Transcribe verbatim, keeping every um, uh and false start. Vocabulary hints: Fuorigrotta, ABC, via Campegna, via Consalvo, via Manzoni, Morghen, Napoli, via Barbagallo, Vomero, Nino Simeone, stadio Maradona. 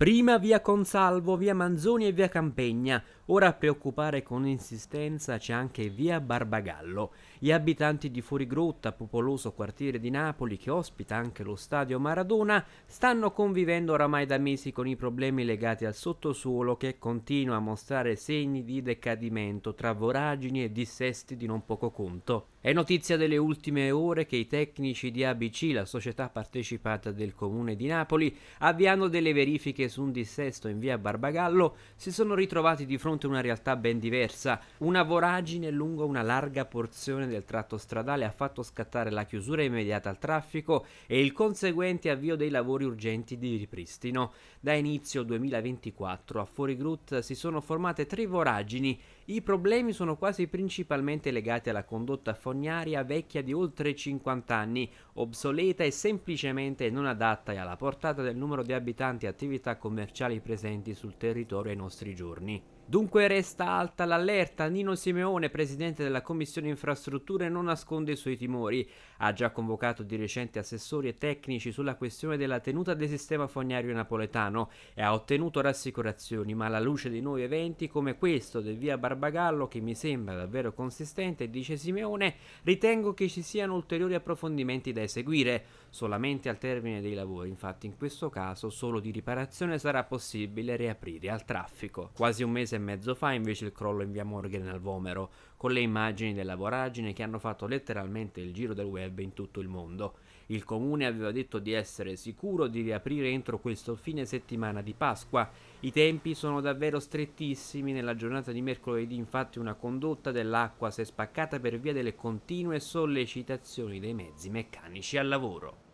Prima via Consalvo, via Manzoni e via Campegna. Ora a preoccupare con insistenza c'è anche via Barbagallo. Gli abitanti di Fuorigrotta, popoloso quartiere di Napoli che ospita anche lo stadio Maradona, stanno convivendo oramai da mesi con i problemi legati al sottosuolo che continua a mostrare segni di decadimento tra voragini e dissesti di non poco conto. È notizia delle ultime ore che i tecnici di A B C, la società partecipata del comune di Napoli, avviando delle verifiche su un dissesto in via Barbagallo, si sono ritrovati di fronte una realtà ben diversa. Una voragine lungo una larga porzione del tratto stradale ha fatto scattare la chiusura immediata al traffico e il conseguente avvio dei lavori urgenti di ripristino. Da inizio duemilaventiquattro a Fuorigrotta si sono formate tre voragini. I problemi sono quasi principalmente legati alla condotta fognaria vecchia di oltre cinquanta anni, obsoleta e semplicemente non adatta e alla portata del numero di abitanti e attività commerciali presenti sul territorio ai nostri giorni. Dunque resta alta l'allerta. Nino Simeone, presidente della Commissione Infrastrutture, non nasconde i suoi timori. Ha già convocato di recente assessori e tecnici sulla questione della tenuta del sistema fognario napoletano e ha ottenuto rassicurazioni, ma alla luce di nuovi eventi come questo del via Barbagallo, che mi sembra davvero consistente, dice Simeone, ritengo che ci siano ulteriori approfondimenti da eseguire. Solamente al termine dei lavori, infatti, in questo caso solo di riparazione sarà possibile riaprire al traffico. Quasi un mese mezzo fa invece il crollo in via Morghen al Vomero, con le immagini della voragine che hanno fatto letteralmente il giro del web in tutto il mondo. Il comune aveva detto di essere sicuro di riaprire entro questo fine settimana di Pasqua. I tempi sono davvero strettissimi. Nella giornata di mercoledì infatti una condotta dell'acqua si è spaccata per via delle continue sollecitazioni dei mezzi meccanici al lavoro.